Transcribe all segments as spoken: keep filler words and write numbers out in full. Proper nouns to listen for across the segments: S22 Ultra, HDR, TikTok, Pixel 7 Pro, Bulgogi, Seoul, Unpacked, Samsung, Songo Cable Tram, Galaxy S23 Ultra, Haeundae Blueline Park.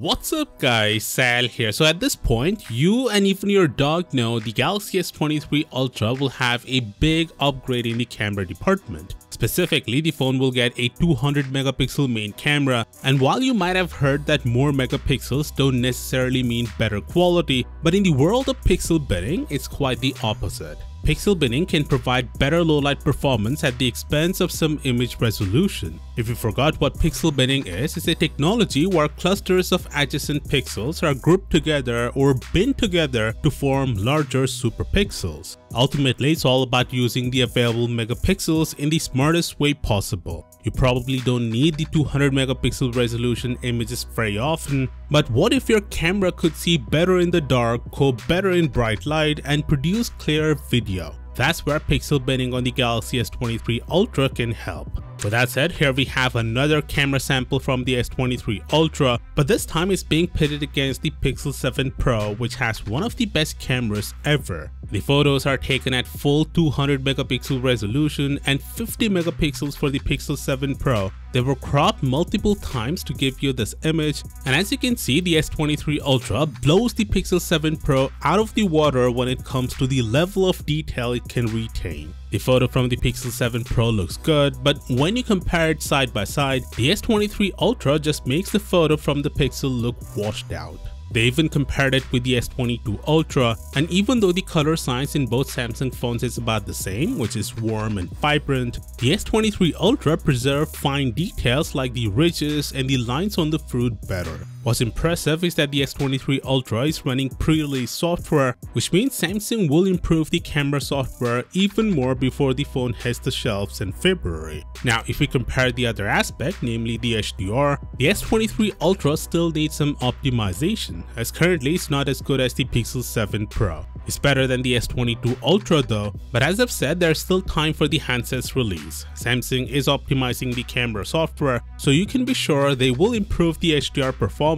What's up guys, Sal here. So at this point, you and even your dog know the Galaxy S twenty-three Ultra will have a big upgrade in the camera department. Specifically, the phone will get a two hundred megapixel main camera, and while you might have heard that more megapixels don't necessarily mean better quality, but in the world of pixel binning, it's quite the opposite. Pixel binning can provide better low-light performance at the expense of some image resolution. If you forgot what pixel binning is, it's a technology where clusters of adjacent pixels are grouped together or binned together to form larger superpixels. Ultimately, it's all about using the available megapixels in the smartest way possible. You probably don't need the two hundred megapixel resolution images very often, but what if your camera could see better in the dark, cope better in bright light, and produce clearer video? That's where pixel binning on the Galaxy S twenty-three Ultra can help. With that said, here we have another camera sample from the S twenty-three Ultra, but this time it's being pitted against the Pixel seven Pro, which has one of the best cameras ever. The photos are taken at full two hundred megapixel resolution and fifty megapixels for the Pixel seven Pro. They were cropped multiple times to give you this image, and as you can see, the S twenty-three Ultra blows the Pixel seven Pro out of the water when it comes to the level of detail it can retain. The photo from the Pixel seven Pro looks good, but when you compare it side by side, the S twenty-three Ultra just makes the photo from the Pixel look washed out. They even compared it with the S twenty-two Ultra, and even though the color science in both Samsung phones is about the same, which is warm and vibrant, the S twenty-three Ultra preserved fine details like the ridges and the lines on the fruit better. What's impressive is that the S twenty-three Ultra is running pre-release software, which means Samsung will improve the camera software even more before the phone hits the shelves in February. Now, if we compare the other aspect, namely the H D R, the S twenty-three Ultra still needs some optimization, as currently it's not as good as the Pixel seven Pro. It's better than the S twenty-two Ultra though, but as I've said, there's still time for the handset's release. Samsung is optimizing the camera software, so you can be sure they will improve the H D R performance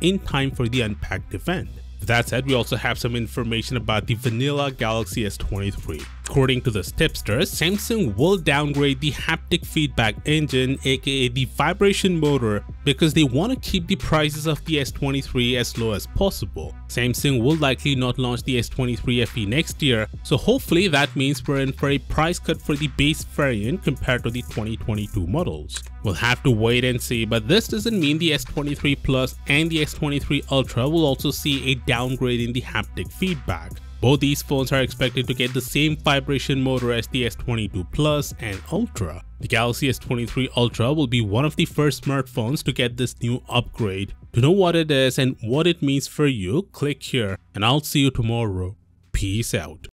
in time for the unpacked event. That said, we also have some information about the vanilla Galaxy S twenty-three. According to this tipster, Samsung will downgrade the haptic feedback engine, aka the vibration motor, because they want to keep the prices of the S twenty-three as low as possible. Samsung will likely not launch the S twenty-three F E next year, so hopefully that means we're in for a price cut for the base variant compared to the twenty twenty-two models. We'll have to wait and see, but this doesn't mean the S twenty-three Plus and the S twenty-three Ultra will also see a downgrade in the haptic feedback. Both these phones are expected to get the same vibration motor as the S twenty-two Plus and Ultra. The Galaxy S twenty-three Ultra will be one of the first smartphones to get this new upgrade. To know what it is and what it means for you, click here, and I'll see you tomorrow. Peace out.